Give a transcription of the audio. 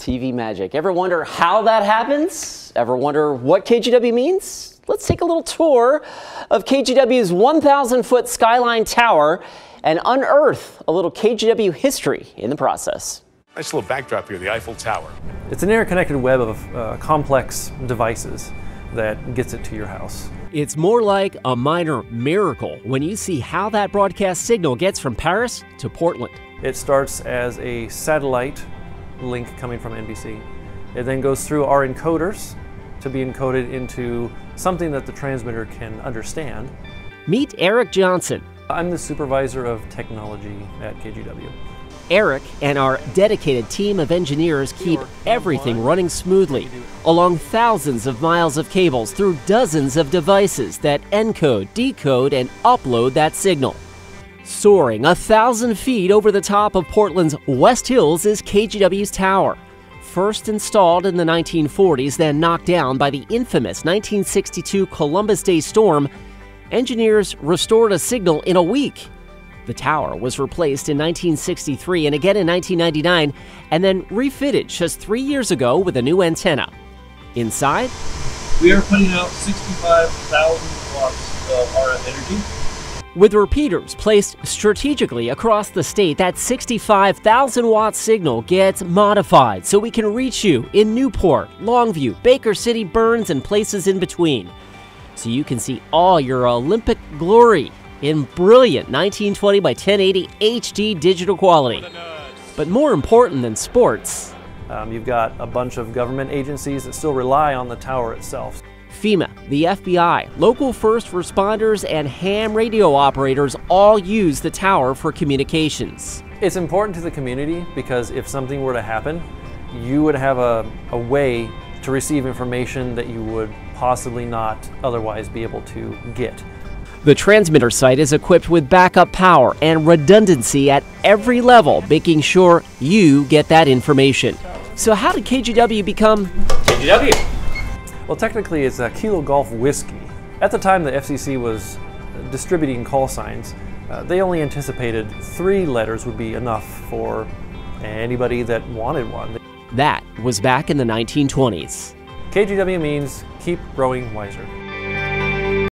TV magic. Ever wonder how that happens? Ever wonder what KGW means? Let's take a little tour of KGW's 1,000-foot skyline tower and unearth a little KGW history in the process. Nice little backdrop here, the Eiffel Tower. It's an interconnected web of complex devices that gets it to your house. It's more like a minor miracle when you see how that broadcast signal gets from Paris to Portland. It starts as a satellite link coming from NBC. It then goes through our encoders to be encoded into something that the transmitter can understand. Meet Eric Johnson. I'm the supervisor of technology at KGW. Eric and our dedicated team of engineers keep everything running smoothly along thousands of miles of cables through dozens of devices that encode, decode, and upload that signal. Soaring 1,000 feet over the top of Portland's West Hills is KGW's tower. First installed in the 1940s, then knocked down by the infamous 1962 Columbus Day storm, engineers restored a signal in a week. The tower was replaced in 1963 and again in 1999, and then refitted just 3 years ago with a new antenna. Inside, we are putting out 65,000 watts of RF energy. With repeaters placed strategically across the state, that 65,000-watt signal gets modified so we can reach you in Newport, Longview, Baker City, Burns, and places in between. So you can see all your Olympic glory in brilliant 1920 by 1080 HD digital quality. But more important than sports, you've got a bunch of government agencies that still rely on the tower itself. FEMA, the FBI, local first responders, and ham radio operators all use the tower for communications. It's important to the community because if something were to happen, you would have a way to receive information that you would possibly not otherwise be able to get. The transmitter site is equipped with backup power and redundancy at every level, making sure you get that information. So how did KGW become KGW? Well, technically it's a Kilo Golf Whiskey. At the time the FCC was distributing call signs, they only anticipated 3 letters would be enough for anybody that wanted one. That was back in the 1920s. KGW means keep growing wiser.